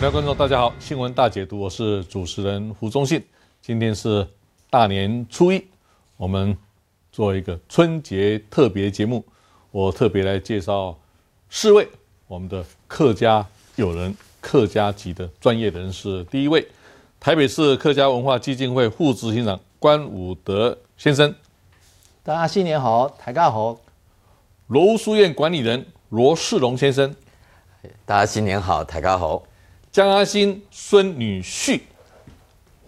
各位观众，大家好！新闻大解读，我是主持人胡宗信。今天是大年初一，我们做一个春节特别节目。我特别来介绍四位我们的客家友人、客家籍的专业人士。第一位，台北市客家文化基金会副执行长关武德先生，大家新年好，大家好。罗屋书院管理人罗世龙先生，大家新年好，大家好。江阿新孙女婿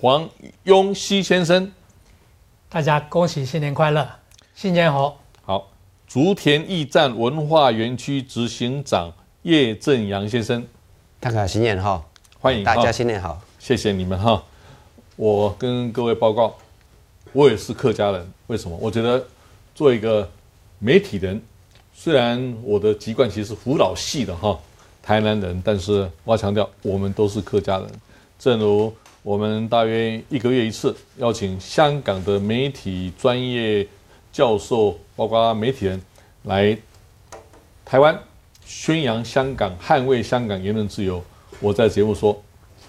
黄雍熙先生，大家恭喜新年快乐，新年好。好，竹田驿站文化园区执行长叶正阳先生，大家新年好，欢迎大家新年好，谢谢你们哈。我跟各位报告，我也是客家人，为什么？我觉得做一个媒体人，虽然我的籍贯其实是福佬系的哈。台南人，但是我要强调，我们都是客家人。正如我们大约一个月一次邀请香港的媒体专业教授，包括媒体人来台湾宣扬香港、捍卫香港言论自由。我在节目说，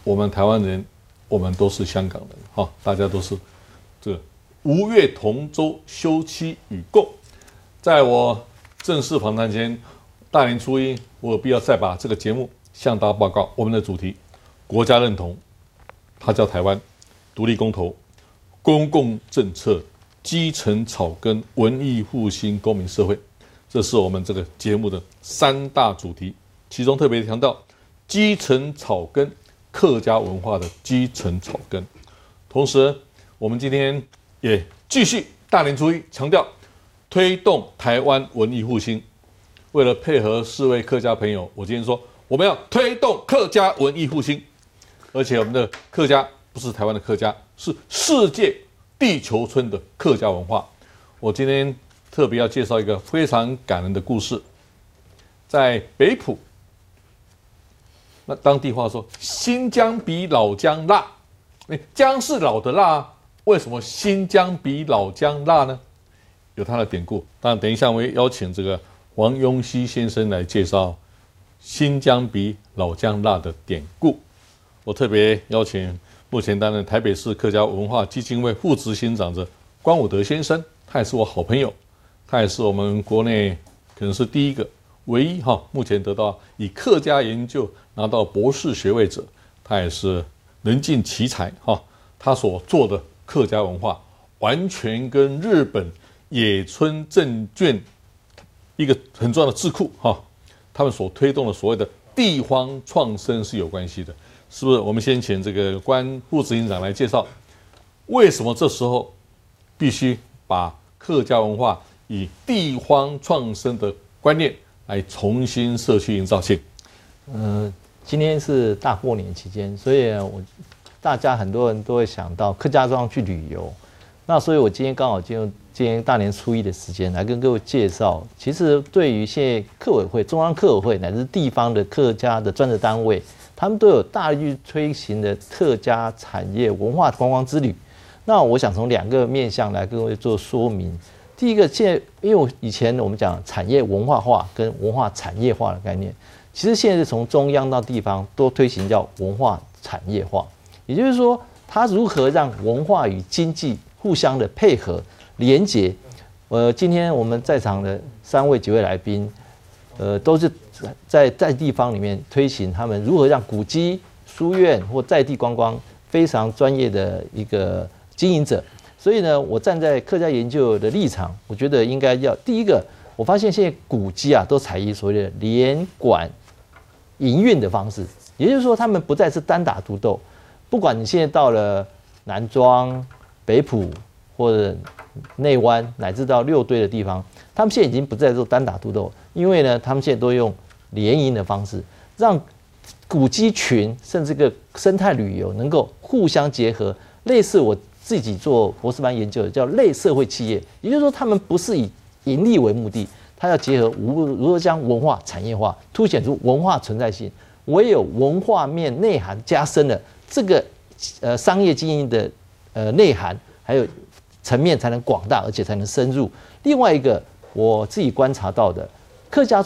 我们台湾人，我们都是香港人，哈，大家都是这个吴越同舟，休戚与共。在我正式访谈前，大年初一，我有必要再把这个节目向大家报告。我们的主题，国家认同，它叫台湾，独立公投，公共政策，基层草根，文艺复兴，公民社会，这是我们这个节目的三大主题。其中特别强调基层草根，客家文化的基层草根。同时，我们今天也继续大年初一强调推动台湾文艺复兴。为了配合四位客家朋友，我今天说我们要推动客家文艺复兴，而且我们的客家不是台湾的客家，是世界地球村的客家文化。我今天特别要介绍一个非常感人的故事，在北埔，那当地话说新疆比老姜辣，姜是老的辣，为什么新疆比老姜辣呢？有它的典故。当然，等一下我也邀请这个黄雍熙先生来介绍新疆比老姜辣的典故。我特别邀请目前担任台北市客家文化基金会副执行长的关武德先生，他也是我好朋友，他也是我们国内可能是第一个、唯一哈，目前得到以客家研究拿到博士学位者，他也是人尽其才哈。他所做的客家文化，完全跟日本野村证券一个很重要的智库哈，他们所推动的所谓的地方创生是有关系的，是不是？我们先请这个关副执行长来介绍，为什么这时候必须把客家文化以地方创生的观念来重新社区营造性？今天是大过年期间，所以大家很多人都会想到客家庄去旅游，那所以我今天刚好进入。今天大年初一的时间来跟各位介绍，其实对于现在客委会、中央客委会乃至地方的客家的专责单位，他们都有大力推行的客家产业文化观光之旅。那我想从两个面向来跟各位做说明。第一个，现在因为以前我们讲产业文化化跟文化产业化的概念，其实现在从中央到地方都推行叫文化产业化，也就是说，它如何让文化与经济互相的配合。连结，今天我们在场的三位几位来宾，都是在地方里面推行他们如何让古迹、书院或在地观光非常专业的一个经营者。所以呢，我站在客家研究的立场，我觉得应该要第一个，我发现现在古迹啊都采用所谓的联管营运的方式，也就是说他们不再是单打独斗，不管你现在到了南庄、北埔或者内湾乃至到六堆的地方，他们现在已经不再做单打独斗，因为呢，他们现在都用联营的方式，让古迹群甚至个生态旅游能够互相结合。类似我自己做博士班研究的叫类社会企业，也就是说，他们不是以盈利为目的，他要结合如何将文化产业化，凸显出文化存在性。唯有文化面内涵加深了这个商业经营的内涵，还有层面才能广大，而且才能深入。另外一个我自己观察到的，客家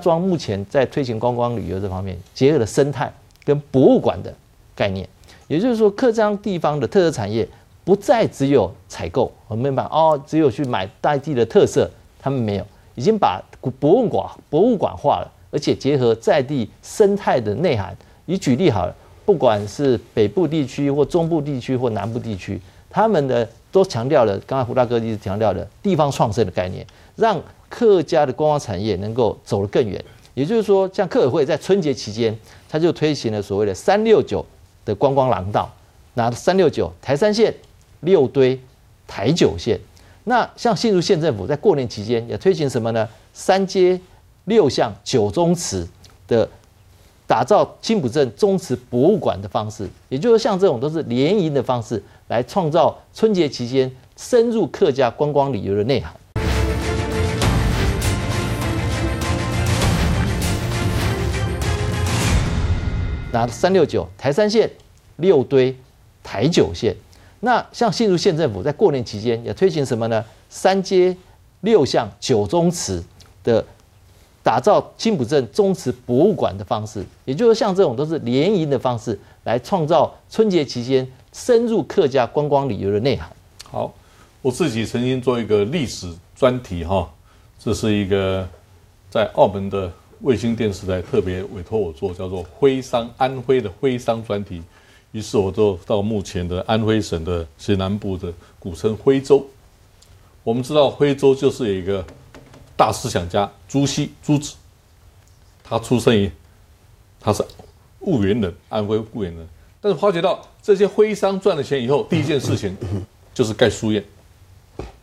庄目前在推行观光旅游这方面结合了生态跟博物馆的概念。也就是说，客家地方的特色产业不再只有采购，我们把只有去买当地的特色，他们没有，已经把博物馆化了，而且结合在地生态的内涵。以举例好了，不管是北部地区或中部地区或南部地区，他们的都强调了，刚才胡大哥一直强调的地方创生的概念，让客家的观光产业能够走得更远。也就是说，像客委会在春节期间，他就推行了所谓的369的观光廊道，那369台山县、六堆、台九县。那像新竹县政府在过年期间也推行什么呢？3街、6巷、9宗祠的打造青埔镇宗祠博物馆的方式，也就是像这种都是联营的方式，来创造春节期间深入客家观光旅游的内涵。那369台山县、六堆、台九县。那像新竹县政府在过年期间也推行什么呢？3街、6巷、9宗祠的打造青埔镇宗祠博物馆的方式，也就是像这种都是联营的方式，来创造春节期间深入客家观光旅游的内涵。好，我自己曾经做一个历史专题哈，这是一个在澳门的卫星电视台特别委托我做，叫做徽商，安徽的徽商专题。于是我就到目前的安徽省的西南部的古称徽州。我们知道徽州就是有一个大思想家朱熹朱子，他出生于，他是婺源人，安徽婺源人。但是发觉到这些徽商赚了钱以后，第一件事情就是盖书院。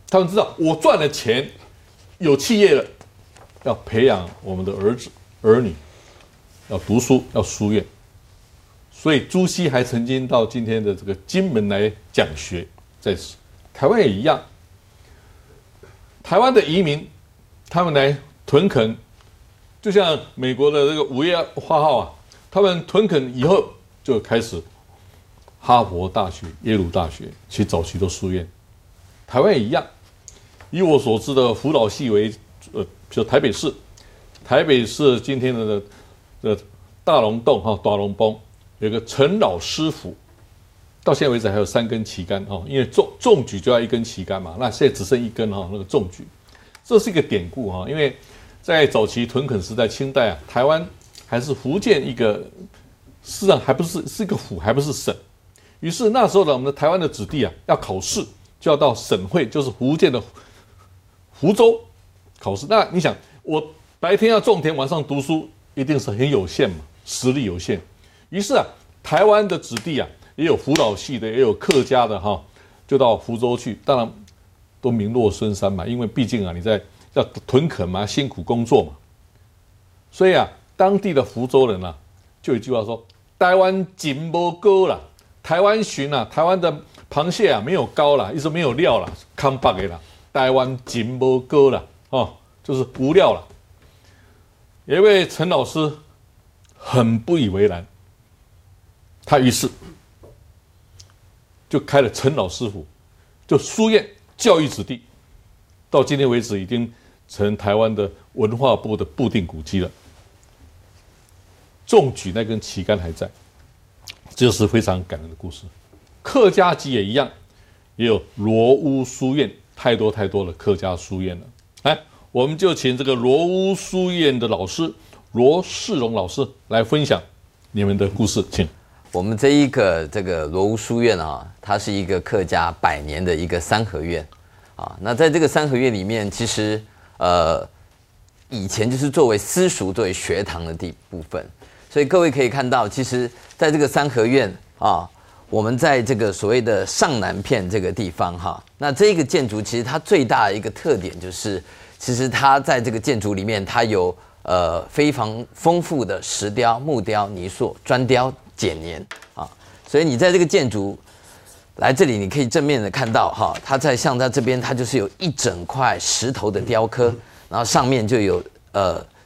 他们知道我赚了钱，有企业了，要培养我们的儿子儿女，要读书，要书院。所以朱熹还曾经到今天的这个金门来讲学，在台湾也一样。台湾的移民，他们来屯垦，就像美国的这个5月花号啊，他们屯垦以后就开始哈佛大学、耶鲁大学，其实早期都书院。台湾也一样，以我所知的辅导系为就台北市今天的大龙洞哈、大龙崩有一个陈老师府，到现在为止还有3根旗杆哈，因为种举就要1根旗杆嘛，那现在只剩1根哈，那个种举。这是一个典故哈，因为在早期屯垦时代，清代啊，台湾还是福建一个，事实上还不是一个府，还不是省。于是那时候呢，我们的台湾的子弟啊，要考试就要到省会，就是福建的福州考试。那你想，我白天要种田，晚上读书，一定是很有限嘛，实力有限。于是啊，台湾的子弟啊，也有辅导系的，也有客家的哈，就到福州去。当然，都名落孙山嘛，因为毕竟啊，你在要屯垦嘛，辛苦工作嘛，所以啊，当地的福州人啊，就有一句话说：“台湾锦不高啦，台湾鲟啊，台湾的螃蟹啊没有膏啦，一直没有料啦，康巴给啦，台湾锦不高啦，哦，就是无料啦。”有一位陈老师很不以为然，他于是就开了陈老师傅，就书院。教育子弟，到今天为止已经成台湾的文化部的固定古迹了。中举那根旗杆还在，这就是非常感人的故事。客家籍也一样，也有罗屋书院，太多的客家书院了。来，我们就请这个罗屋书院的老师罗世荣老师来分享你们的故事，请。我们这个罗屋书院啊，它是一个客家100年的一个三合院啊。那在这个三合院里面，其实以前就是作为私塾、作为学堂的部分，所以各位可以看到，其实在这个三合院啊，我们在这个所谓的上南片这个地方哈、啊，那这个建筑其实它最大的一个特点就是，其实它在这个建筑里面，它有非常丰富的石雕、木雕、泥塑、砖雕。剪黏啊，所以你在这个建筑来这里，你可以正面的看到哈，它在像在这边，它就是有一整块石头的雕刻，然后上面就有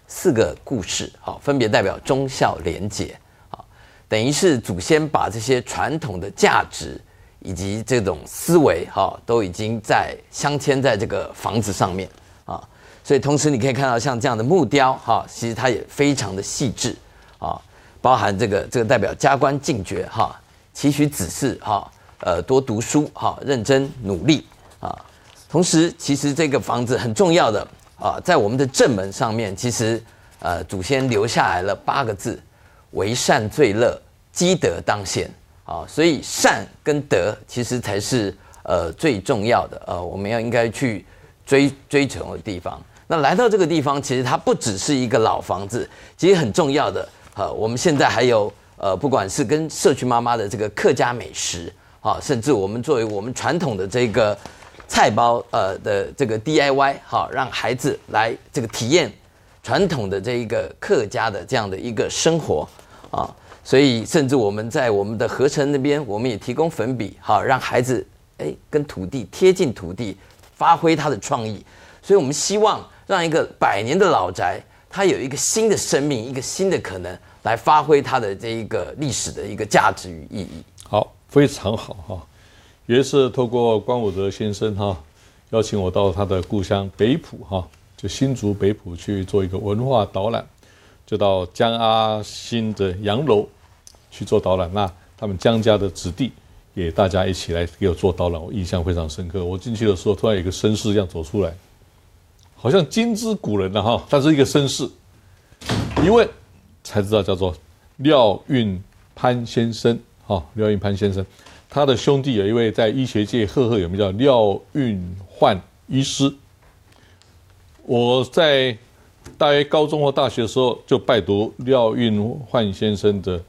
4个故事，好，分别代表忠孝廉洁，好，等于是祖先把这些传统的价值以及这种思维哈，都已经在镶嵌在这个房子上面啊，所以同时你可以看到像这样的木雕哈，其实它也非常的细致啊。包含这个代表加官进爵哈，期许子嗣哈，多读书哈，认真努力啊。同时，其实这个房子很重要的啊，在我们的正门上面，其实祖先留下来了8个字：为善最乐，积德当先啊。所以善跟德其实才是最重要的我们要应该去追求的地方。那来到这个地方，其实它不只是一个老房子，其实很重要的我们现在还有不管是跟社区妈妈的这个客家美食啊，甚至我们作为我们传统的这个菜包的这个 DIY 哈，让孩子来这个体验传统的这一个客家的这样的一个生活啊。所以甚至我们在我们的合成那边，我们也提供粉笔哈，让孩子跟土地贴近土地，发挥他的创意。所以我们希望让一个100年的老宅，它有一个新的生命，一个新的可能，来发挥它的这一个历史的一个价值与意义。好，非常好哈。也是透过关武德先生哈，邀请我到他的故乡北埔哈，就新竹北埔去做一个文化导览，就到江阿新的洋楼去做导览。那他们江家的子弟也大家一起来给我做导览，我印象非常深刻。我进去的时候，突然有一个绅士这样走出来，好像金枝古人了哈，他是一个绅士。一问才知道叫做廖运潘先生哈，廖运潘先生。他的兄弟有一位在医学界赫赫有名叫廖运焕医师，我在大约高中或大学的时候就拜读廖运焕先生的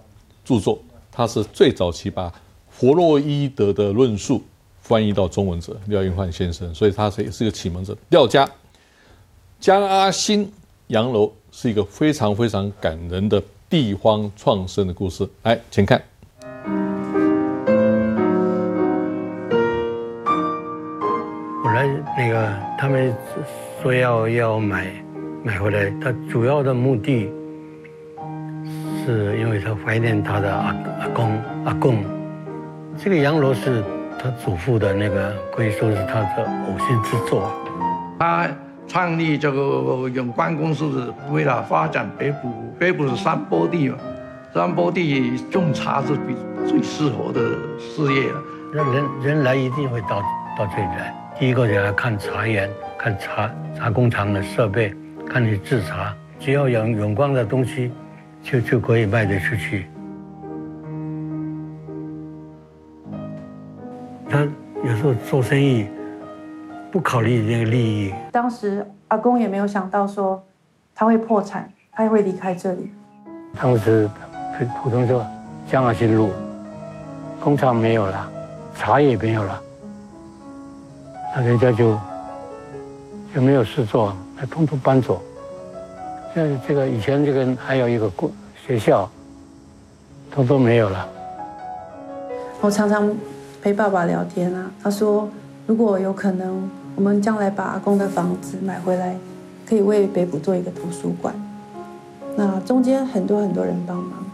著作，他是最早期把弗洛伊德的论述翻译到中文者廖运焕先生，所以他也是一个启蒙者。廖家江阿新洋楼是一个非常非常感人的地方创生的故事，来，请看。那个他们说要买回来，他主要的目的是因为他怀念他的阿公。这个洋楼是他祖父的那个可以说是他的呕心之作。他创立这个永光公司为了发展北埔是山坡地嘛，山坡地种茶是最适合的事业了。人来一定会到这里来。第一个人来看茶园，看茶工厂的设备，看你制茶，只要有永光的东西，就可以卖得出去。他有时候做生意不考虑那个利益。当时阿公也没有想到说他会破产，他也会离开这里。当时普通说江阿新路，工厂没有了，茶也没有了。那人家就没有事做，还通通搬走。这个以前这个还有一个学校，通通没有了。我常常陪爸爸聊天啊，他说如果有可能，我们将来把阿公的房子买回来，可以为北埔做一个图书馆。那中间很多人帮忙。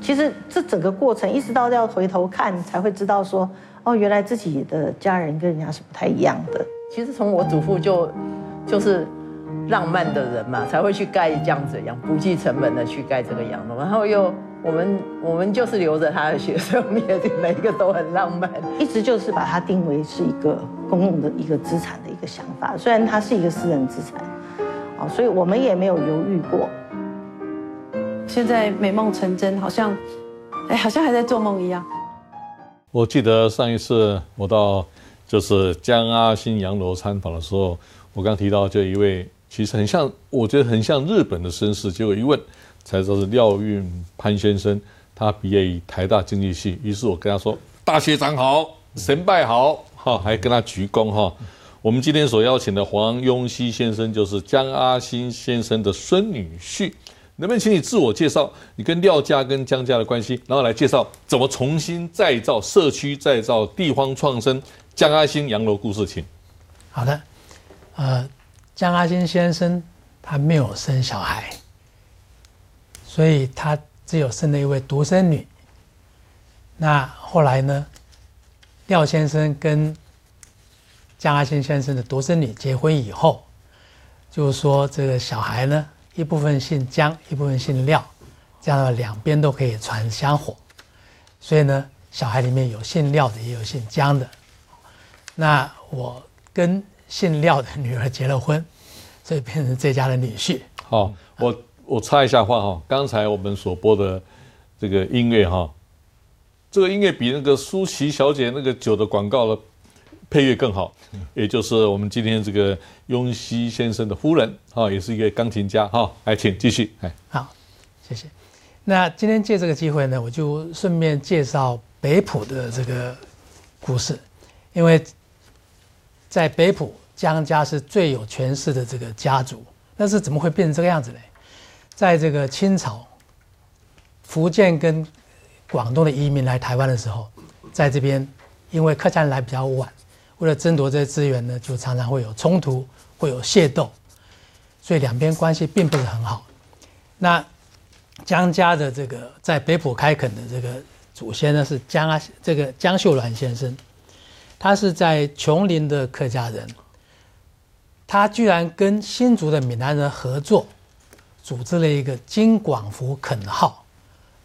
其实这整个过程，一直到要回头看才会知道说。哦，原来自己的家人跟人家是不太一样的。其实从我祖父就是浪漫的人嘛，才会去盖这样子洋，不计成本的去盖这个洋楼。然后又我们就是留着他的学生，我们也每一个都很浪漫，一直就是把它定为是一个公共的一个资产的一个想法。虽然它是一个私人资产，啊，所以我们也没有犹豫过。现在美梦成真，好像还在做梦一样。我记得上一次我到就是江阿新洋楼参访的时候，我刚提到就一位其实很像，我觉得很像日本的绅士，结果一问才知道是廖运潘先生，他毕业于台大经济系。于是我跟他说：“大学长好，神拜好。”哈，还跟他鞠躬哈。我们今天所邀请的黄雍熙先生就是江阿新先生的孙女婿。能不能请你自我介绍，你跟廖家跟江家的关系，然后来介绍怎么重新再造社区、再造地方创生江阿新洋楼故事？请。好的，江阿新先生他没有生小孩，所以他只有生了一位独生女。那后来呢，廖先生跟江阿新先生的独生女结婚以后，就是说这个小孩呢，一部分姓江，一部分姓廖，这样两边都可以传香火。所以呢，小孩里面有姓廖的，也有姓姜的。那我跟姓廖的女儿结了婚，所以变成这家的女婿。好，我插一下话哈，刚才我们所播的这个音乐哈，这个音乐比那个舒淇小姐那个酒的广告的配乐更好，也就是我们今天这个雍熙先生的夫人哈，也是一个钢琴家哈。来，请继续。好，谢谢。那今天借这个机会呢，我就顺便介绍北埔的这个故事，因为在北埔江家是最有权势的这个家族，但是怎么会变成这个样子呢？在这个清朝，福建跟广东的移民来台湾的时候，在这边因为客家人来比较晚，为了争夺这些资源呢，就常常会有冲突，会有械斗，所以两边关系并不是很好。那江家的这个在北埔开垦的这个祖先呢，是江秀銮先生，他是在琼林的客家人，他居然跟新竹的闽南人合作，组织了一个金广福垦号，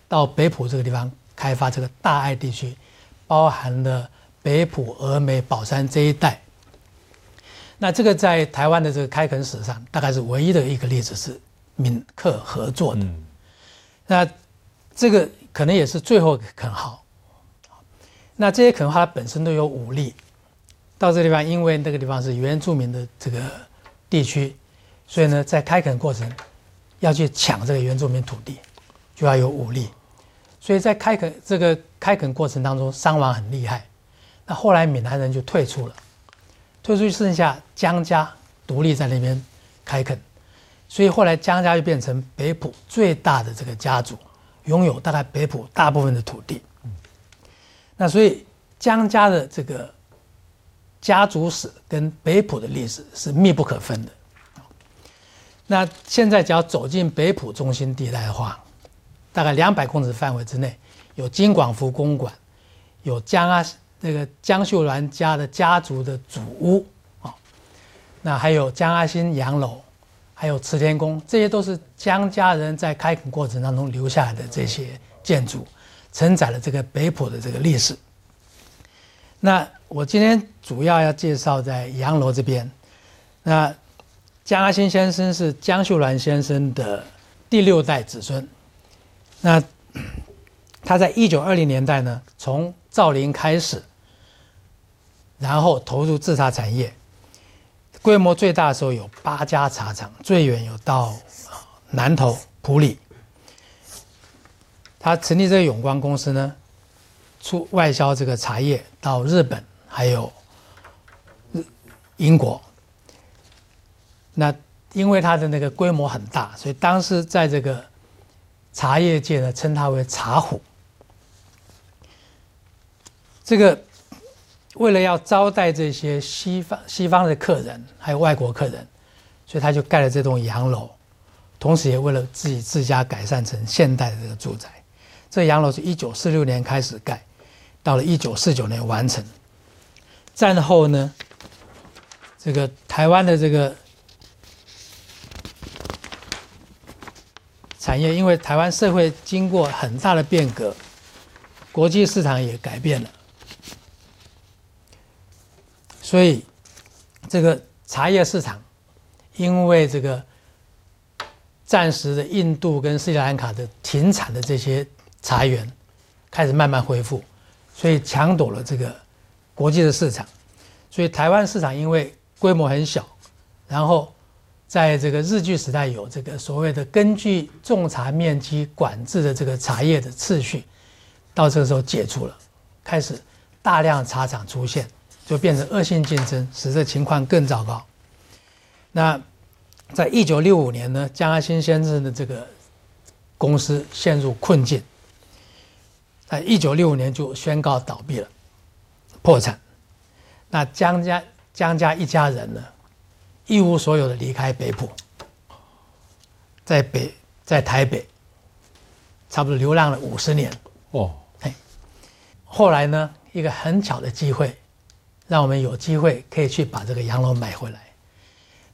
到北埔这个地方开发这个大爱地区，包含了北埔、峨眉、宝山这一带。那这个在台湾的这个开垦史上，大概是唯一的一个例子是闽客合作的。那这个可能也是最后一个垦号。那这些垦号它本身都有武力，到这个地方，因为那个地方是原住民的这个地区，所以呢，在开垦过程要去抢这个原住民土地，就要有武力，所以在开垦过程当中伤亡很厉害。那后来闽南人就退出了，退出剩下江家独立在那边开垦，所以后来江家就变成北埔最大的这个家族，拥有大概北埔大部分的土地。那所以江家的这个家族史跟北埔的历史是密不可分的。那现在只要走进北埔中心地带的话，大概200公尺范围之内，有金广福公馆，有江秀銮家的家族的祖屋啊，那还有江阿新洋楼，还有慈天宫，这些都是江家人在开垦过程当中留下来的这些建筑，承载了这个北埔的这个历史。那我今天主要要介绍在洋楼这边。那江阿新先生是江秀銮先生的第6代子孙。那他在1920年代呢，从造林开始，然后投入制茶产业，规模最大的时候有8家茶厂，最远有到南投埔里。他成立这个永光公司呢，出外销这个茶叶到日本还有英国。那因为它的那个规模很大，所以当时在这个茶叶界呢，称它为茶虎。这个为了要招待这些西方的客人，还有外国客人，所以他就盖了这栋洋楼，同时也为了自家改善成现代的这个住宅。这个洋楼是1946年开始盖，到了1949年完成。战后呢，这个台湾的这个产业，因为台湾社会经过很大的变革，国际市场也改变了，所以这个茶叶市场，因为这个暂时的印度跟斯里兰卡的停产的这些茶园开始慢慢恢复，所以抢夺了这个国际的市场。所以台湾市场因为规模很小，然后在这个日据时代有这个所谓的根据种茶面积管制的这个茶叶的次序，到这个时候解除了，开始大量茶厂出现，就变成恶性竞争，使这情况更糟糕。那在1965年呢，江阿新先生的这个公司陷入困境，在1965年就宣告倒闭了，破产。那江家一家人呢，一无所有的离开北埔，在台北差不多流浪了50年。后来呢，一个很巧的机会，让我们有机会可以去把这个洋楼买回来。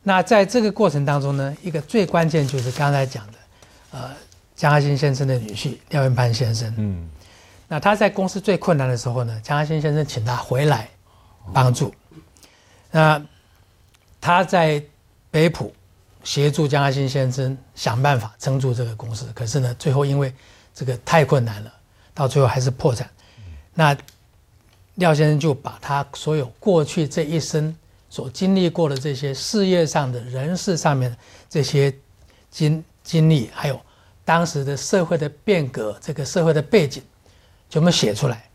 那在这个过程当中呢，一个最关键就是刚才讲的江阿新先生的女婿廖元盘先生。嗯，那他在公司最困难的时候呢，江阿新先生请他回来帮助。那他在北埔协助江阿新先生想办法撑住这个公司，可是呢，最后因为这个太困难了，到最后还是破产。那廖先生就把他所有过去这一生所经历过的这些事业上的、人事上面的这些经历，还有当时的社会的变革、这个社会的背景，全部写出来。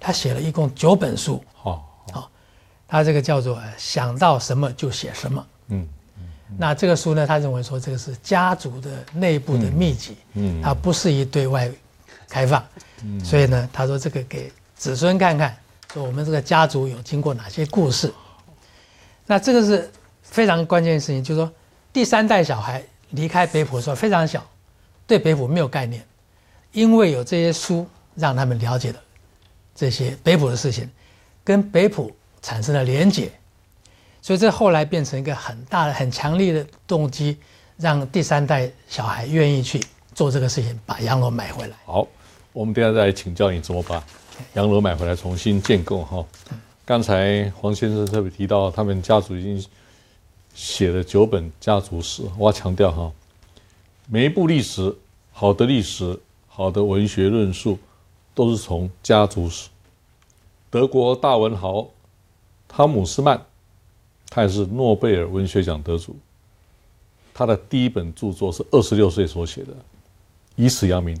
他写了一共9本书。好，他这个叫做想到什么就写什么。那这个书呢，他认为说这个是家族的内部的秘籍，它不适宜对外开放。所以呢，他说这个给子孙看看，说我们这个家族有经过哪些故事。那这个是非常关键的事情，就是说第3代小孩离开北埔的时候非常小，对北埔没有概念，因为有这些书让他们了解了这些北埔的事情，跟北埔产生了连结，所以这后来变成一个很大的、很强力的动机，让第3代小孩愿意去做这个事情，把洋楼买回来。好，我们等一下再来请教你怎么把洋楼买回来重新建构哈。刚才黄先生特别提到，他们家族已经写了9本家族史。我要强调哈，每一部历史，好的历史、好的文学论述，都是从家族史。德国大文豪汤姆斯曼，他也是诺贝尔文学奖得主，他的第一本著作是26岁所写的，以此扬名。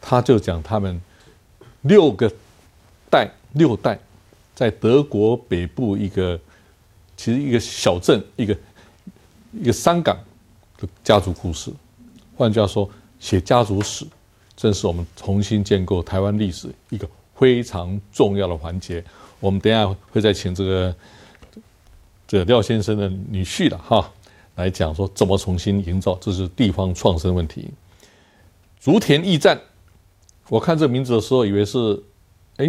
他就讲他们6代，在德国北部一个，其实一个小镇，一个山岗的家族故事。换句话说，写家族史正是我们重新建构台湾历史一个非常重要的环节。我们等一下会再请这个廖先生的女婿了哈，来讲说怎么重新营造，这是地方创生问题。竹田驿站，我看这名字的时候以为是，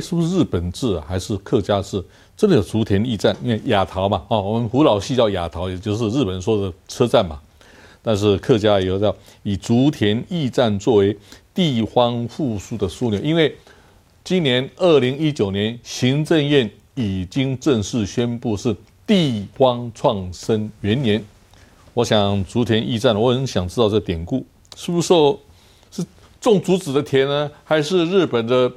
是不是日本字还是客家字？真的有竹田驿站，因为亚陶嘛，我们湖老系叫亚陶，也就是日本人说的车站嘛。但是客家也有叫以竹田驿站作为地方复苏的枢纽，因为今年2019年，行政院已经正式宣布是地方创生元年。我想竹田驿站，我很想知道这典故，是不是种竹子的田呢？还是日本的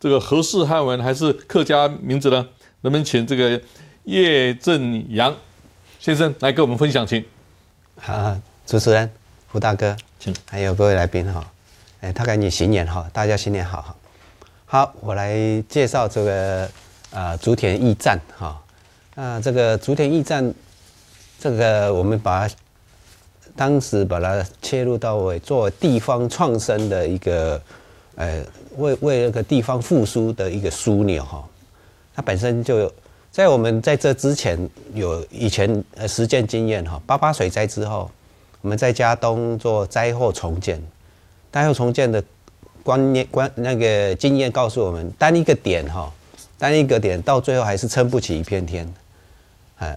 这个和氏汉文，还是客家名字呢？能不能请这个叶振洋先生来跟我们分享，请。啊，主持人胡大哥，请，还有各位来宾哈，大概你新年哈，大家新年好。好，我来介绍这个竹田驿站哈。那这个竹田驿站，这个我们把它当时把它切入到为做地方创生的一个，为那个地方复苏的一个枢纽哈。它本身就有在我们在这之前有以前实践经验哈。八八水灾之后，我们在佳冬做灾后重建，灾后重建的观念那个经验告诉我们，单一个点到最后还是撑不起一片天。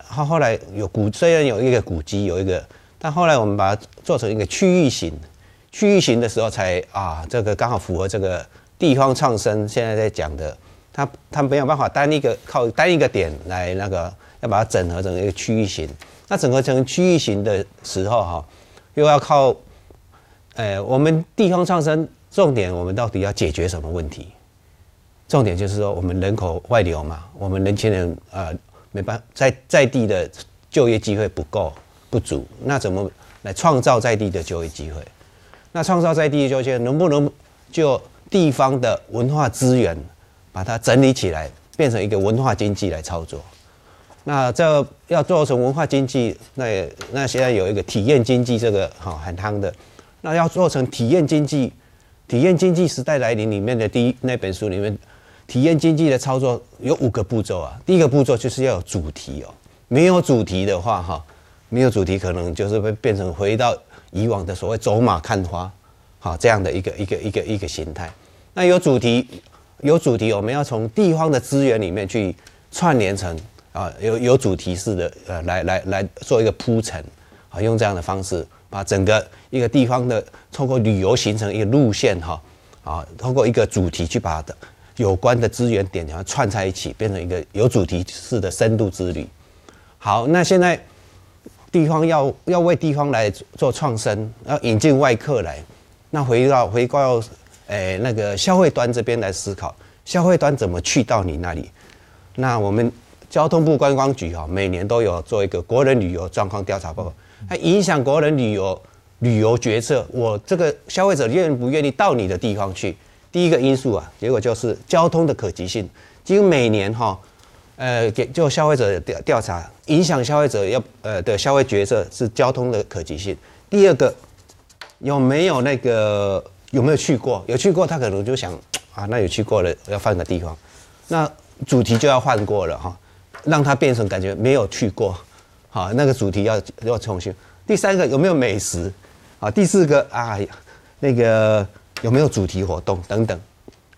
后来虽然有一个古迹，但后来我们把它做成一个区域型的时候才这个刚好符合这个地方创生现在在讲的，它没有办法靠单一个点来那个，要把它整合成一个区域型。那整合成区域型的时候又要靠，我们地方创生重点我们到底要解决什么问题？重点就是说我们人口外流嘛，我们年轻人没办法在地的就业机会不足，那怎么来创造在地的就业机会？那创造在地的就业机会，能不能就地方的文化资源把它整理起来，变成一个文化经济来操作？那这要做成文化经济，那现在有一个体验经济，这个很夯的。那要做成体验经济时代来临里面的那本书里面，体验经济的操作有5个步骤啊。第一个步骤就是要有主题哦，没有主题的话没有主题可能就是会变成回到以往的所谓走马看花，这样的一个形态。那有主题，我们要从地方的资源里面去串联成有主题式的来做一个铺陈，用这样的方式把整个一个地方的透过旅游形成一个路线哈，啊，透过一个主题去把有关的资源点然后串在一起，变成一个有主题式的深度之旅。好，那现在地方要为地方来做创生，要引进外客来，那回到那个消费端这边来思考，消费端怎么去到你那里？那我们交通部观光局哈，每年都有做一个国人旅游状况调查报告，它影响国人旅游决策。我这个消费者愿不愿意到你的地方去？第一个因素啊，结果就是交通的可及性。几乎每年哈，就消费者的调查，影响消费者的消费决策是交通的可及性。第二个，有没有去过？有去过，他可能就想啊，那有去过了，要换个地方，那主题就要换过了哈。让它变成感觉没有去过，好，那个主题要重新。第三个有没有美食，啊，第四个啊，那个有没有主题活动等等，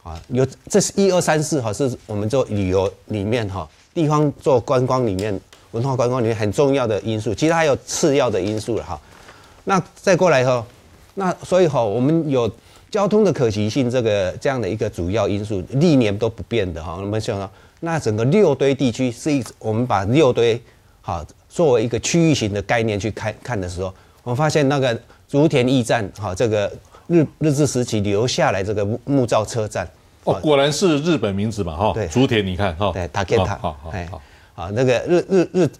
啊，有这是1、2、3、4哈，是我们做旅游里面哈，地方做观光里面文化观光里面很重要的因素，其他还有次要的因素了哈。那再过来哈，那所以哈，我们有交通的可及性这样的一个主要因素，历年都不变的哈，我们想到。那整个六堆地区是我们把六堆好作为一个区域型的概念去看的时候，我们发现那个竹田驿站哈，这个日治时期留下来这个木造车站哦，果然是日本名字嘛哈。对，竹田你看哈，对，塔克塔，好，那个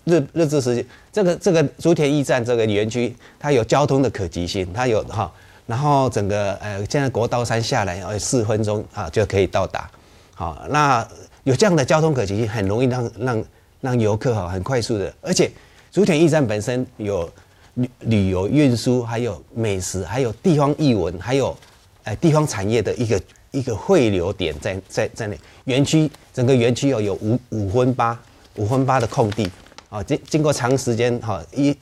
日治时期这个竹田驿站这个园区，它有交通的可及性，它有哈，然后整个现在国道3下来4分钟啊就可以到达，好那。有这样的交通可及性，很容易让游客很快速的，而且竹田驿站本身有旅游运输，还有美食，还有地方艺文，还有地方产业的一个汇流点在内。园区整个园区有五分八的空地啊，经过长时间哈10、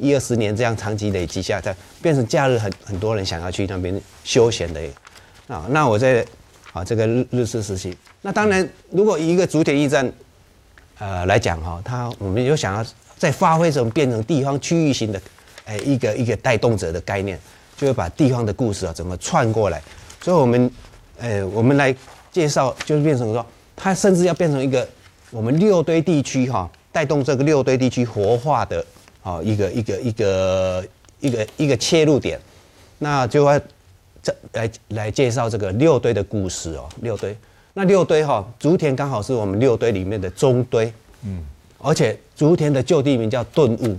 20年这样长期累积下，再变成假日很多人想要去那边休闲的啊。那我在。啊，这个日式时期，那当然，如果以一个竹田驿站，来讲哈，我们就想要再发挥成变成地方区域型的，一个带动者的概念，就会把地方的故事啊，整个串过来。所以我们来介绍，就是变成说，它甚至要变成一个我们六堆地区哈，带动这个六堆地区活化的啊，一个切入点，那就会。来介绍这个六堆的故事哦，六堆。那六堆哈，竹田刚好是我们六堆里面的中堆，嗯，而且竹田的旧地名叫顿悟。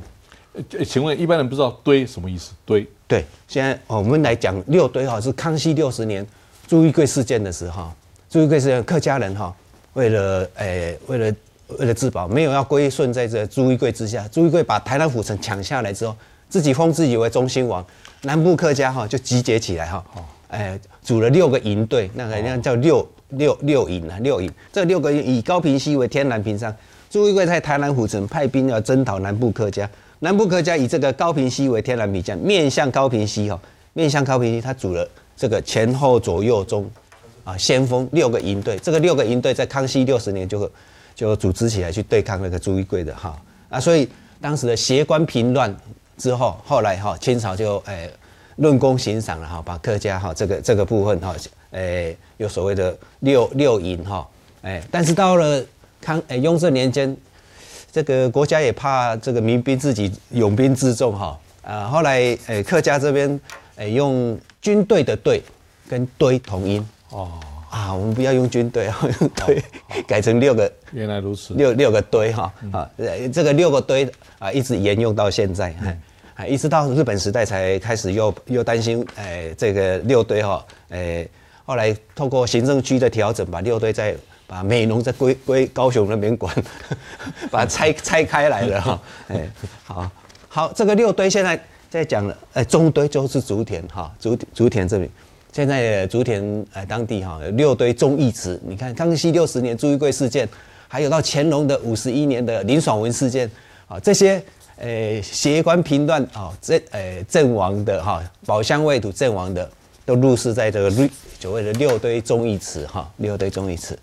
请问一般人不知道堆什么意思？堆对，现在我们来讲六堆哈，是康熙60年朱一贵事件的时候，朱一贵事件客家人哈，为了自保，没有要归顺在这朱一贵之下，朱一贵把台南府城抢下来之后，自己封自己为中兴王。南部客家哈就集结起来哈，组了6个营队，那个人家叫六营啊，六营。这6个营以高屏溪为天然屏障，朱一贵在台南府城派兵要征讨南部客家，南部客家以这个高屏溪为天然屏障，面向高屏溪哈，面向高屏溪，他组了这个前后左右中啊先锋6个营队，这个6个营队在康熙60年就组织起来去对抗那个朱一贵的哈啊，所以当时的协官平乱。之后，后来哈，清朝就论功行赏了哈，把客家哈这个部分哈，有所谓的六营哈，但是到了雍正年间，这个国家也怕这个民兵自己拥兵自重哈，啊，后来客家这边用军队的队跟堆同音哦，啊，我们不要用军队啊，用堆改成6个，原来如此，六个堆哈啊，这个6个堆。啊，一直沿用到现在，一直到日本时代才开始又担心，这个六堆哈，后来透过行政区的调整，把六堆把美浓再归高雄那边管，把它拆开来了哈，好，这个六堆现在在讲了，中堆就是竹田哈，竹田这里，现在竹田当地哈有6堆忠义祠，你看康熙60年朱一贵事件，还有到乾隆的51年的林爽文事件。啊，这些协官平乱啊，阵亡的哈，保乡卫土阵亡的，都入世在这个所谓的6堆忠义祠哈，6堆忠义祠。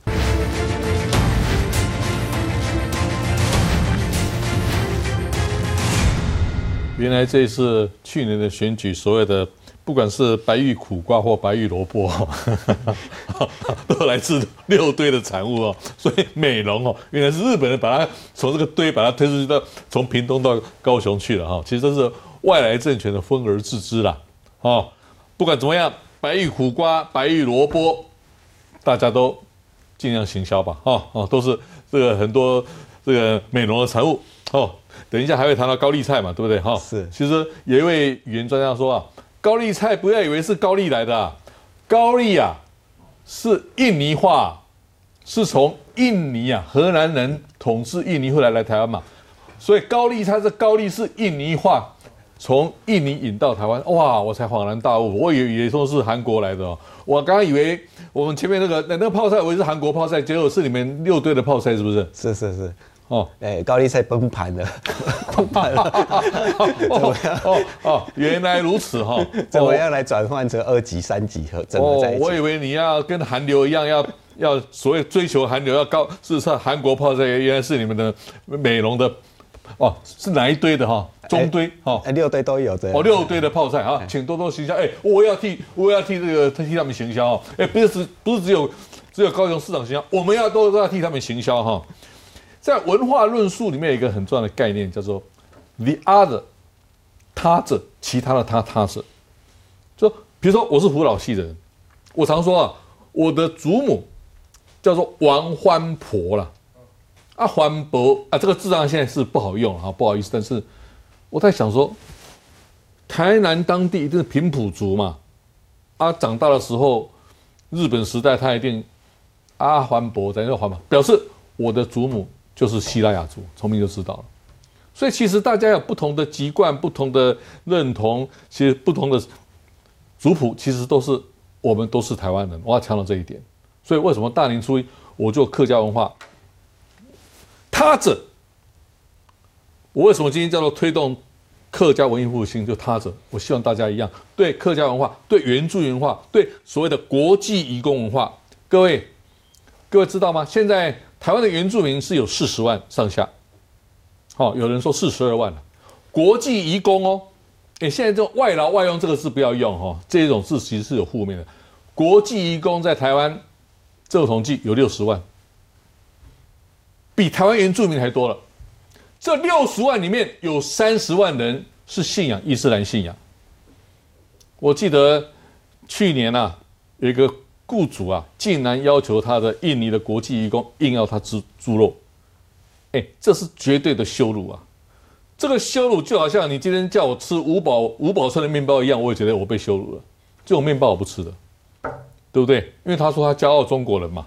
原来这次去年的选举，所有的不管是白玉苦瓜或白玉萝卜，都来自六堆的产物哦。所以美容哦，原来是日本人把它从这个堆把它推出去，到从屏东到高雄去了哈。其实这是外来政权的分而治之啦。哦，不管怎么样，白玉苦瓜、白玉萝卜，大家都尽量行销吧。哈哦，都是这个很多这个美容的产物哦。等一下还会谈到高丽菜嘛，对不对？哈，是。其实有一位语言专家说啊，高丽菜不要以为是高丽来的啊，高丽啊是印尼话啊，是从印尼啊荷兰人统治印尼后来台湾嘛，所以高丽菜是高丽是印尼话，从印尼引到台湾，哇！我才恍然大悟，我以为说是韩国来的哦。我刚刚以为我们前面那个泡菜，我以为是韩国泡菜，结果是你们六堆的泡菜，是不是？是是是。哦，哎，高丽菜崩盘了，崩盘了。怎么样？哦，原来如此哈。怎么样来转换成二级、三级和整合在一起？我以为你要跟韩流一样，要所谓追求韩流，要高，事实上韩国泡菜原来是你们的美容的。哦，是哪一堆的哈？中堆哈，六堆都有的。哦，六堆的泡菜哈，请多多行销。哎，我要替这个替他们行销哦。哎，不是只有高雄市场行销，我们都要替他们行销哈。在文化论述里面有一个很重要的概念，叫做 the other， 他者，其他的他者。就比如说我是福佬系的人，我常说啊，我的祖母叫做王欢婆啦。啊，环保啊，这个字上现在是不好用啊，不好意思。但是我在想说，台南当地一定是平埔族嘛，啊，长大的时候，日本时代他一定啊环保，咱叫环保，表示我的祖母就是西拉雅族，从名就知道了。所以其实大家有不同的籍贯、不同的认同，其实不同的族谱，其实都是我们都是台湾人。我要强调这一点。所以为什么大年初一我就客家文化？他者，我为什么今天叫做推动客家文艺复兴？就他者，我希望大家一样对客家文化、对原住民文化、对所谓的国际移工文化。各位知道吗？现在台湾的原住民是有40万上下，好，有人说42万了。国际移工哦，哎，现在这种外劳外佣这个字不要用哦，这种字其实是有负面的。国际移工在台湾，这个统计有60万。比台湾原住民还多了，这60万里面有30万人是信仰伊斯兰信仰。我记得去年啊，有一个雇主啊，竟然要求他的印尼的国际移工硬要他吃猪肉，哎，这是绝对的羞辱啊！这个羞辱就好像你今天叫我吃五宝村的面包一样，我也觉得我被羞辱了。这种面包我不吃的，对不对？因为他说他骄傲中国人嘛。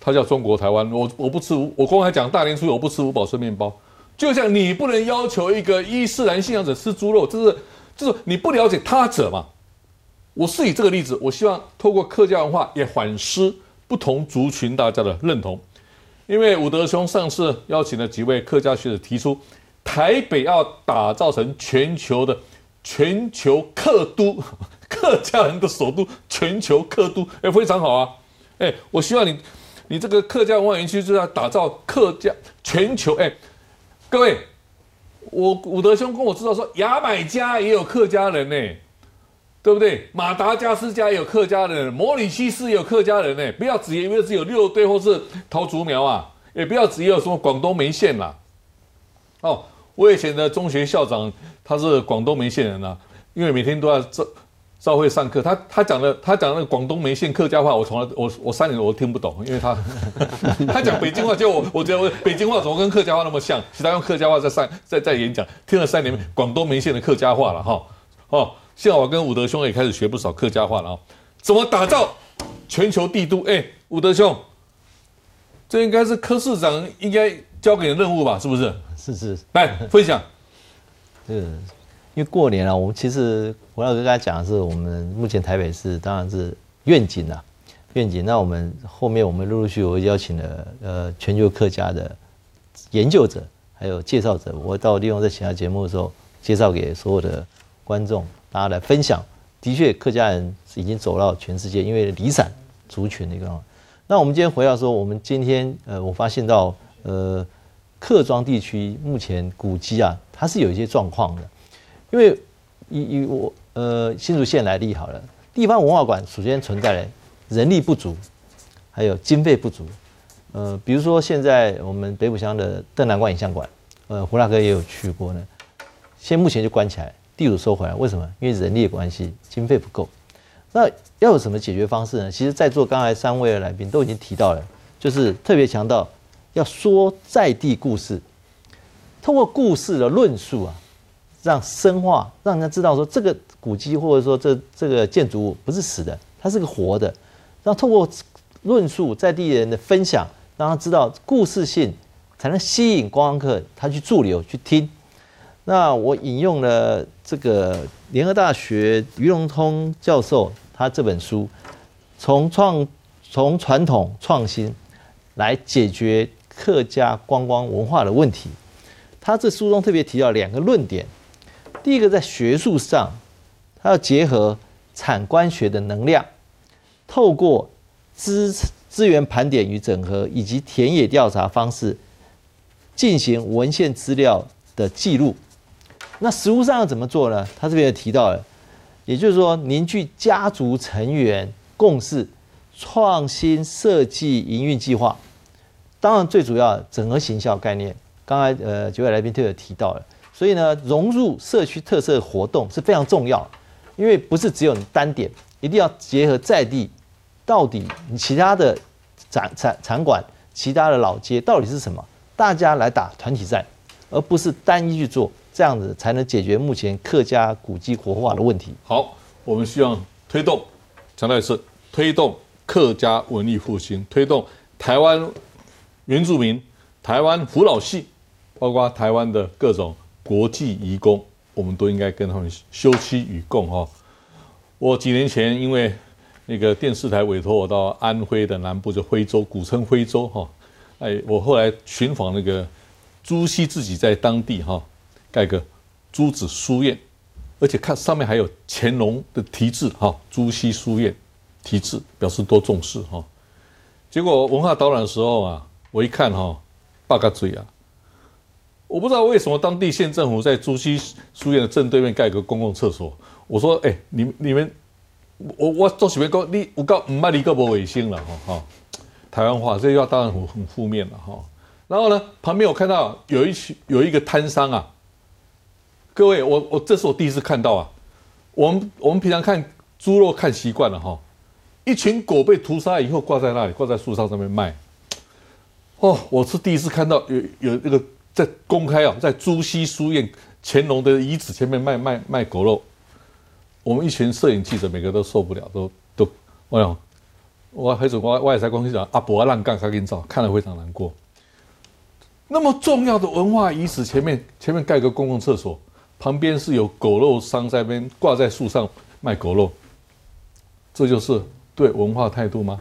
他叫中国台湾，我不吃，我刚才讲大年初一我不吃五宝春面包，就像你不能要求一个伊斯兰信仰者吃猪肉，就是你不了解他者嘛。我是以这个例子，我希望透过客家文化也反思不同族群大家的认同。因为伍德兄上次邀请了几位客家学者提出，台北要打造成全球客都，客家人的首都，全球客都，哎，非常好啊，哎，我希望你这个客家文化园区就要打造客家全球，哎，各位，伍德兄跟我知道说，牙买加也有客家人呢，对不对？马达加斯加也有客家人，摩里西斯也有客家人呢。不要只以为只有六堆或是桃竹苗啊，也不要只有什么广东梅县啦。哦，我以前的中学校长他是广东梅县人啊，因为每天都要稍微上课，他讲的广东梅县客家话，我3年我听不懂，因为他讲北京话，就我觉得北京话怎么跟客家话那么像？其实他用客家话在演讲，听了3年广东梅县的客家话了哈。哦，现在我跟伍德兄也开始学不少客家话了哦。怎么打造全球帝都？哎，伍德兄，这应该是柯市长应该交给你的任务吧？是不是？是是。来分享。嗯。因为过年啊，我们其实我要跟大家讲的是，我们目前台北市当然是愿景啊，愿景。那我们后面我们陆陆续续我会邀请了全球客家的研究者，还有介绍者，我到利用在其他节目的时候介绍给所有的观众，大家来分享。的确，客家人已经走到全世界，因为离散族群的一个。那我们今天回到说，我们今天我发现到客庄地区目前古迹啊，它是有一些状况的。因为以我新竹县来例好了，地方文化馆首先存在人力不足，还有经费不足。比如说现在我们北埔乡的邓南光影像馆，胡大哥也有去过呢，现目前就关起来，地主收回来，为什么？因为人力的关系，经费不够。那要有什么解决方式呢？其实在座刚才三位的来宾都已经提到了，就是特别强调要说在地故事，透过故事的论述啊，让深化，让人家知道说这个古迹或者说这个建筑物不是死的，它是个活的。让透过论述在地人的分享，让他知道故事性，才能吸引观光客他去驻留去听。那我引用了这个联合大学于龙通教授他这本书，从传统创新来解决客家观光文化的问题。他这书中特别提到两个论点，第一个在学术上，他要结合产官学的能量，透过资源盘点与整合以及田野调查方式进行文献资料的记录。那实务上要怎么做呢？他这边也提到了，也就是说凝聚家族成员共识，创新设计营运计划。当然最主要整合行销概念，刚才几位来宾都有提到了。所以呢，融入社区特色活动是非常重要，因为不是只有你单点，一定要结合在地，到底你其他的场馆、其他的老街到底是什么，大家来打团体战，而不是单一去做，这样子才能解决目前客家古迹活化的问题。好，我们希望推动，强调一次，推动客家文艺复兴，推动台湾原住民、台湾福老系，包括台湾的各种国际移工，我们都应该跟他们休戚与共哈。我几年前因为那个电视台委托我到安徽的南部，就徽州，古称徽州哈。哎，我后来寻访那个朱熹自己在当地哈盖个朱子书院，而且看上面还有乾隆的题字哈，朱熹书院题字，表示多重视哈。结果文化导览的时候啊，我一看哈，八嘎嘴啊！我不知道为什么当地县政府在朱熹书院的正对面盖个公共厕所。我说，哎，你们，我做什么讲？你我告唔卖你个不卫生了哈哈！台湾话这句话当然很负面了哈。然后呢，旁边我看到有一个摊商啊，各位，我这是我第一次看到啊。我们平常看猪肉看习惯了哈，一群狗被屠杀以后挂在那里，挂在树上上面卖。哦，我是第一次看到有那个在公开啊，在朱熹书院乾隆的遗址前面卖狗肉。我们一群摄影记者每个都受不了，都我想，我还是我也在公司讲阿伯浪干卡跟照，看了非常难过。那么重要的文化遗址前面盖个公共厕所，旁边是有狗肉商在那边挂在树上卖狗肉，这就是对文化态度吗？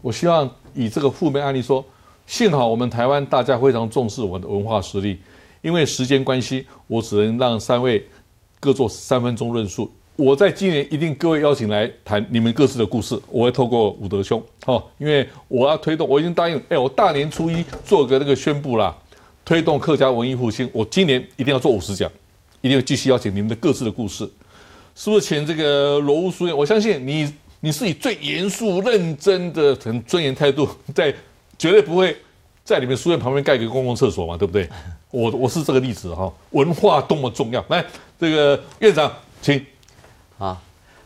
我希望以这个负面案例说，幸好我们台湾大家非常重视我们的文化实力。因为时间关系，我只能让三位各做3分钟论述。我在今年一定各位邀请来谈你们各自的故事，我会透过武德兄哦，因为我要推动，我已经答应，我大年初一做个那个宣布啦，推动客家文艺复兴，我今年一定要做50讲，一定要继续邀请你们的各自的故事。是不是请这个罗屋书院？我相信你是以最严肃、认真的、很尊严态度，在绝对不会在你们书院旁边盖个公共厕所嘛，对不对？我是这个例子哈，文化多么重要！来，这个院长，请。啊，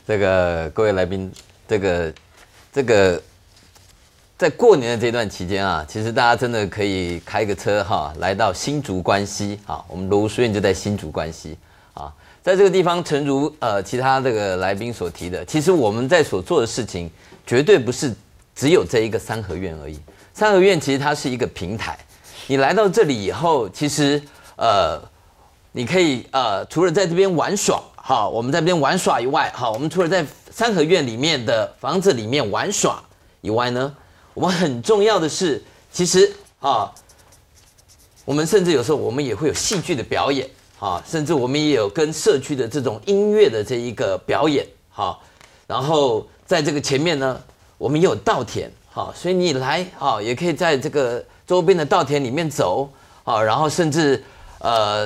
这个各位来宾，这个在过年的这段期间啊，其实大家真的可以开个车哈，来到新竹关西啊，我们罗屋书院就在新竹关西啊，在这个地方，诚如其他这个来宾所提的，其实我们在所做的事情，绝对不是只有这一个三合院而已。三合院其实它是一个平台，你来到这里以后，其实你可以除了在这边玩耍。好，我们在这边玩耍以外，好，我们除了在三合院里面的房子里面玩耍以外呢，我们很重要的是，其实啊，我们甚至有时候我们也会有戏剧的表演啊，甚至我们也有跟社区的这种音乐的这一个表演哈。然后在这个前面呢，我们也有稻田哈，所以你来啊，也可以在这个周边的稻田里面走啊，然后甚至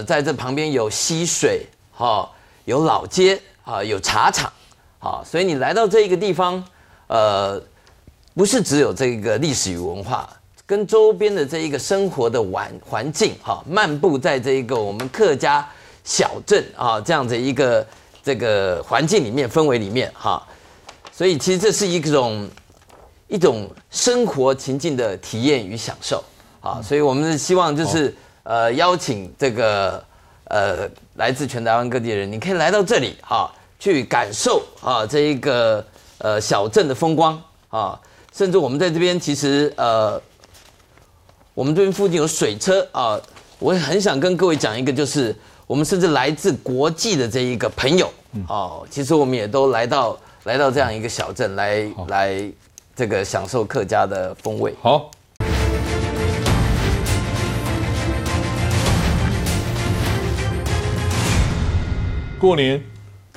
在这旁边有溪水。哈，有老街啊，有茶厂啊，所以你来到这个地方，不是只有这个历史与文化，跟周边的这一个生活的环境哈，漫步在这一个我们客家小镇啊这样的一个这个环境里面氛围里面哈，所以其实这是一种生活情境的体验与享受啊，所以我们是希望就是邀请这个来自全台湾各地的人，你可以来到这里啊，去感受啊这一个小镇的风光啊，甚至我们在这边其实我们这边附近有水车啊，我很想跟各位讲一个，就是我们甚至来自国际的这一个朋友哦，其实我们也都来到这样一个小镇来。这个享受客家的风味。好，过年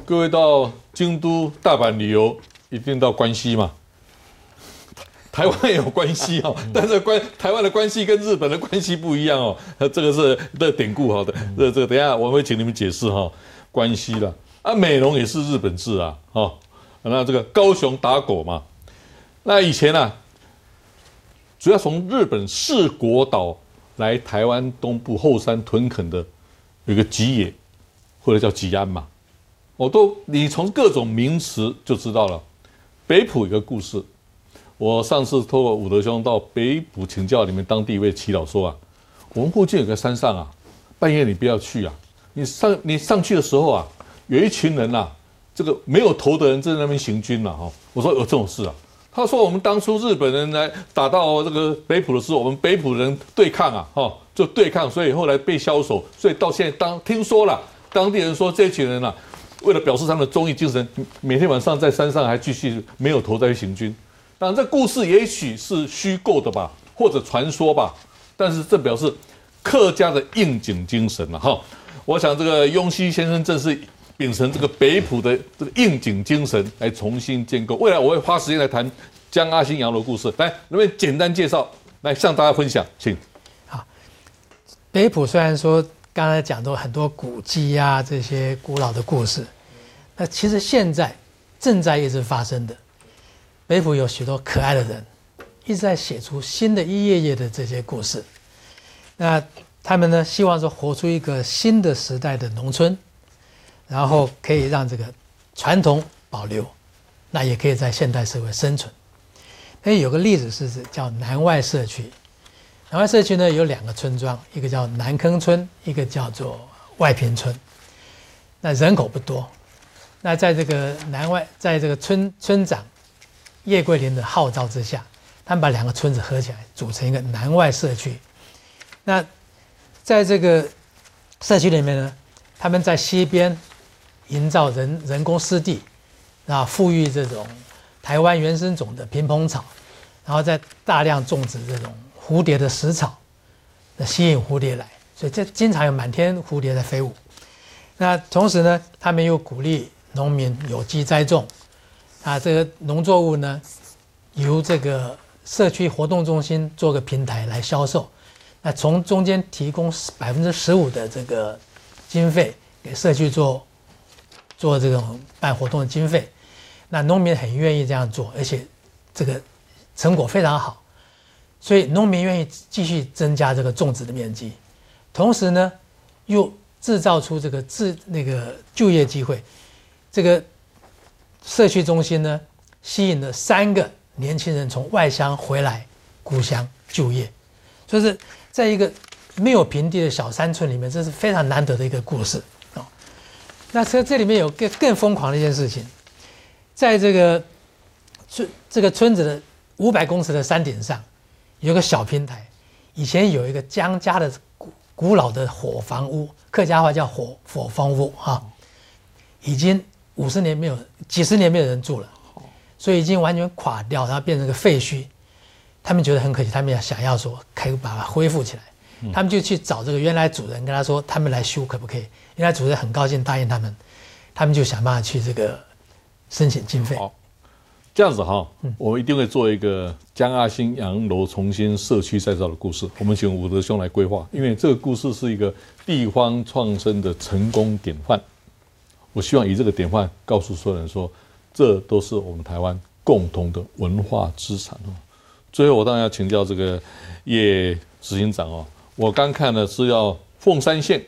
各位到京都、大阪旅游，一定到关西嘛。台湾也有关西哦，但是台湾的关系跟日本的关系不一样哦。这个是典故好的，这个等一下我们会请你们解释哈。关西啦，啊，美浓也是日本字啊，哦，那这个高雄打狗嘛。那以前啊，主要从日本四国岛来台湾东部后山屯垦的，有个吉野，或者叫吉安嘛，你从各种名词就知道了。北埔有个故事，我上次透过武德兄到北埔请教你们当地一位耆老说啊，我们附近有个山上啊，半夜你不要去啊，你上去的时候啊，有一群人啊，这个没有头的人在那边行军了哈。我说有这种事啊。他说：“我们当初日本人来打到这个北埔的时候，我们北埔人对抗啊，哈，就对抗，所以后来被枭首，所以到现在听说了，当地人说这群人啊，为了表示他们的忠义精神，每天晚上在山上还继续没有头在行军。当然，这故事也许是虚构的吧，或者传说吧，但是这表示客家的应景精神了，哈。我想这个雍熙先生正是。”秉承这个北埔的这个应景精神来重新建构，未来我会花时间来谈江阿新洋楼的故事。来，能不能简单介绍来向大家分享？请。好，北埔虽然说刚才讲到很多古迹啊这些古老的故事，那其实现在正在一直发生的，北埔有许多可爱的人一直在写出新的一页页的这些故事。那他们呢，希望说活出一个新的时代的农村。然后可以让这个传统保留，那也可以在现代社会生存。那有个例子是叫南外社区，南外社区呢有两个村庄，一个叫南坑村，一个叫做外坪村。那人口不多，那在这个在这个村长叶桂林的号召之下，他们把两个村子合起来组成一个南外社区。那在这个社区里面呢，他们在西边。营造人工湿地，啊，富裕这种台湾原生种的屏风草，然后再大量种植这种蝴蝶的食草，吸引蝴蝶来，所以这经常有满天蝴蝶在飞舞。那同时呢，他们又鼓励农民有机栽种，啊，这个农作物呢由这个社区活动中心做个平台来销售，那从中间提供15%的这个经费给社区做这种办活动的经费，那农民很愿意这样做，而且这个成果非常好，所以农民愿意继续增加这个种植的面积，同时呢，又制造出这个就业机会。这个社区中心呢，吸引了3个年轻人从外乡回来故乡就业，所以是在一个没有平地的小山村里面，这是非常难得的一个故事。那这里面有更疯狂的一件事情，在这个村子的500公尺的山顶上，有个小平台。以前有一个江家的古老的火房屋，客家话叫火房屋啊，已经几十年没有人住了，所以已经完全垮掉，然后变成个废墟。他们觉得很可惜，他们也想要说可以把它恢复起来。他们就去找这个原来主人，跟他说他们来修可不可以？原来主人很高兴答应他们，他们就想办法去这个申请经费。好，这样子哈，我们一定会做一个江阿新洋楼重新社区再造的故事，我们请武德兄来规划，因为这个故事是一个地方创生的成功典范。我希望以这个典范告诉所有人说，这都是我们台湾共同的文化资产哦。最后，我当然要请教这个叶执行长哦，我刚看的是要凤山县，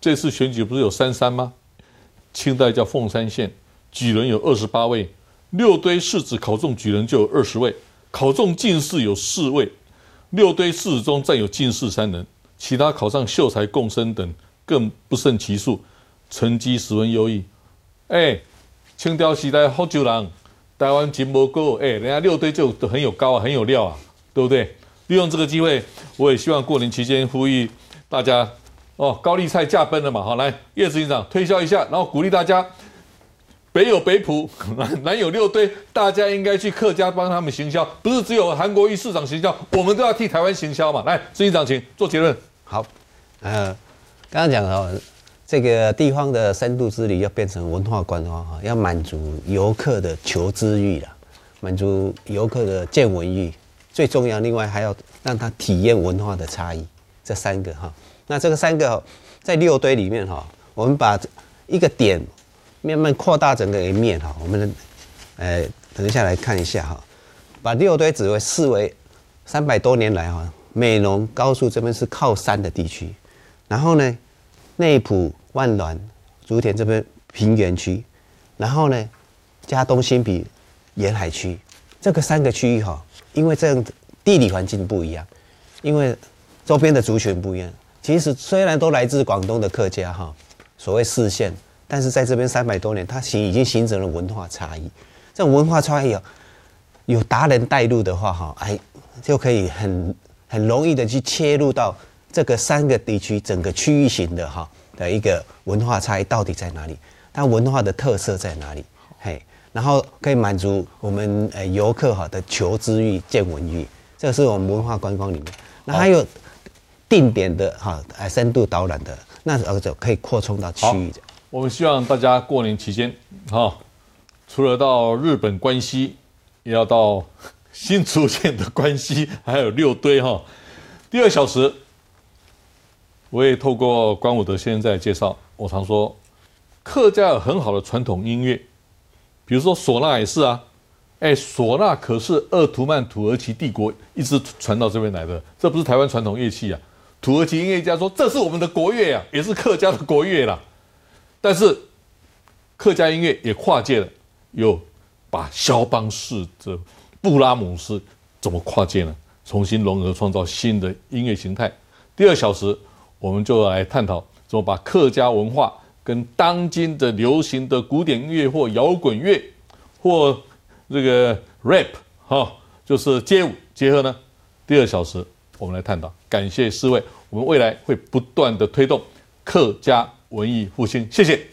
这次选举不是有33吗？清代叫凤山县，举人有28位，六堆市子考中举人就有20位，考中进士有4位，六堆市子中占有进士3人，其他考上秀才、贡生等更不胜其数，成绩十分优异。清朝时代福州人，台湾金无够，人家六堆就很有高啊，很有料啊，对不对？利用这个机会，我也希望过年期间呼吁大家哦，高丽菜驾崩了嘛，好，来叶执行长推销一下，然后鼓励大家。北有北埔，南有六堆，大家应该去客家帮他们行销，不是只有韩国瑜市长行销，我们都要替台湾行销嘛。来，执行长，请做结论。好，刚刚讲哦，这个地方的深度治理要变成文化观光，要满足游客的求知欲了，满足游客的见闻欲，最重要，另外还要让他体验文化的差异，这三个哈。那这个三个在六堆里面哈，我们把一个点。慢慢扩大整个一面哈，我们等一下来看一下哈，把六堆只为视为300多年来哈，美浓高速这边是靠山的地区，然后呢，内埔、万峦、竹田这边平原区，然后呢，佳冬、新埤沿海区，这个3个区域哈，因为这样地理环境不一样，因为周边的族群不一样，其实虽然都来自广东的客家哈，所谓四县。但是在这边300多年，它已经形成了文化差异。这种文化差异有达人带路的话，哈，就可以很容易的去切入到这个3个地区整个区域型的哈的一个文化差异到底在哪里，它文化的特色在哪里，嘿，然后可以满足我们游客哈的求知欲、见闻欲，这个是我们文化观光里面。那还有定点的哈深度导览的，那就可以扩充到区域的。我们希望大家过年期间，除了到日本关西，也要到新竹县的关西，还有六堆哈。第2小时，我也透过关武德先生在介绍，我常说客家有很好的传统音乐，比如说唢呐也是啊，唢呐可是鄂图曼土耳其帝国一直传到这边来的，这不是台湾传统乐器啊。土耳其音乐家说这是我们的国乐啊，也是客家的国乐啦。但是客家音乐也跨界了，有把肖邦式的布拉姆斯怎么跨界呢？重新融合，创造新的音乐形态。第2小时，我们就来探讨怎么把客家文化跟当今的流行的古典音乐或摇滚乐或这个 rap 就是街舞结合呢。第2小时我们来探讨。感谢4位，我们未来会不断的推动客家文艺复兴，谢谢。